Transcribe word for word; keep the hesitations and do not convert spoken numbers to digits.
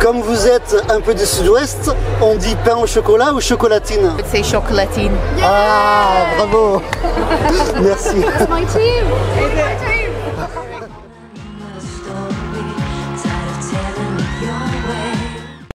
Comme vous êtes un peu du sud-ouest, on dit pain au chocolat ou chocolatine? C'est chocolatine. Yeah! Ah, bravo. Merci. It's my team.